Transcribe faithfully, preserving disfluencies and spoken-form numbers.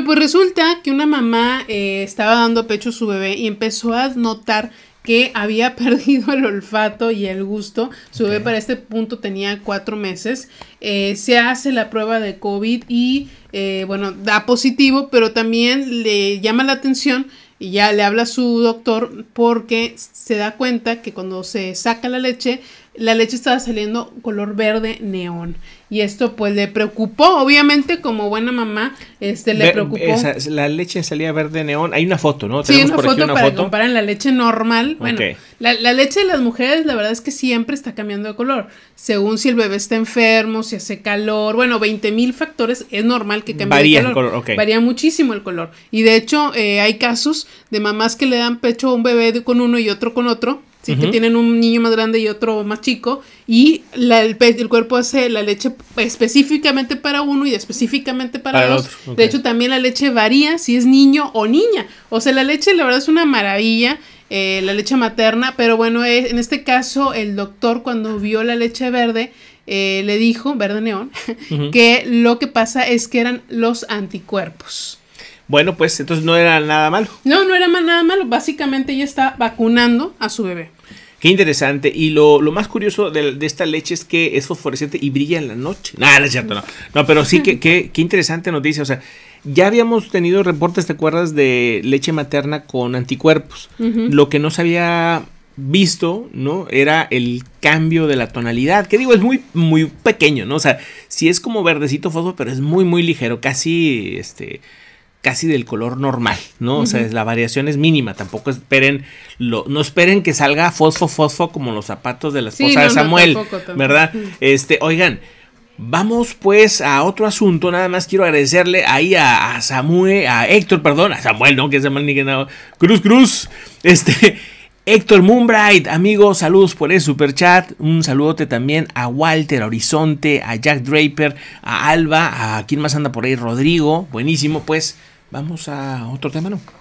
Bueno, pues resulta que una mamá eh, estaba dando pecho a su bebé y empezó a notar que había perdido el olfato y el gusto. Su okay. bebé para este punto tenía cuatro meses. Eh, se hace la prueba de COVID y, eh, bueno, da positivo, pero también le llama la atención y ya le habla a su doctor porque se da cuenta que cuando se saca la leche, la leche estaba saliendo color verde neón. Y esto pues le preocupó, obviamente, como buena mamá, este le Ver, preocupó. Esa, la leche salía verde neón. Hay una foto, ¿no? Sí, tenemos una por foto aquí una para foto. Comparar la leche normal. Bueno, okay. la, la leche de las mujeres, la verdad es que siempre está cambiando de color. Según si el bebé está enfermo, si hace calor. Bueno, veinte mil factores. Es normal que cambie Varía de color. El color okay. Varía muchísimo el color. Y de hecho, eh, hay casos de mamás que le dan pecho a un bebé con uno y otro con otro. Sí, uh-huh. que tienen un niño más grande y otro más chico y la, el, el cuerpo hace la leche específicamente para uno y específicamente para, para dos. Okay. De hecho, también la leche varía si es niño o niña. O sea, la leche la verdad es una maravilla, eh, la leche materna, pero bueno, eh, en este caso el doctor cuando vio la leche verde eh, le dijo, verde neón, uh-huh. que lo que pasa es que eran los anticuerpos. Bueno, pues entonces no era nada malo. No, no era nada malo. Básicamente ella está vacunando a su bebé. Qué interesante. Y lo, lo más curioso de, de esta leche es que es fosforescente y brilla en la noche. Nada, no es cierto, no. No, pero sí que, que, que interesante noticia. O sea, ya habíamos tenido reportes, ¿te acuerdas? De leche materna con anticuerpos. Uh-huh. Lo que no se había visto, ¿no? Era el cambio de la tonalidad. Que digo, es muy, muy pequeño, ¿no? O sea, sí es como verdecito fosfo, pero es muy, muy ligero. Casi, este... casi del color normal, ¿no? Uh-huh. O sea, la variación es mínima, tampoco esperen, lo, no esperen que salga fosfo, fosfo como los zapatos de la esposa sí, no, de Samuel, no, tampoco, tampoco. ¿Verdad? Uh-huh. Este, oigan, vamos pues a otro asunto, nada más quiero agradecerle ahí a, a Samuel, a Héctor, perdón, a Samuel, ¿no? Que es Samuel ni que nada, Cruz, Cruz, este... Héctor Moonbright, amigos, saludos por el super chat. Un saludote también a Walter, a Horizonte, a Jack Draper, a Alba, a quien más anda por ahí, Rodrigo. Buenísimo, pues vamos a otro tema, ¿no?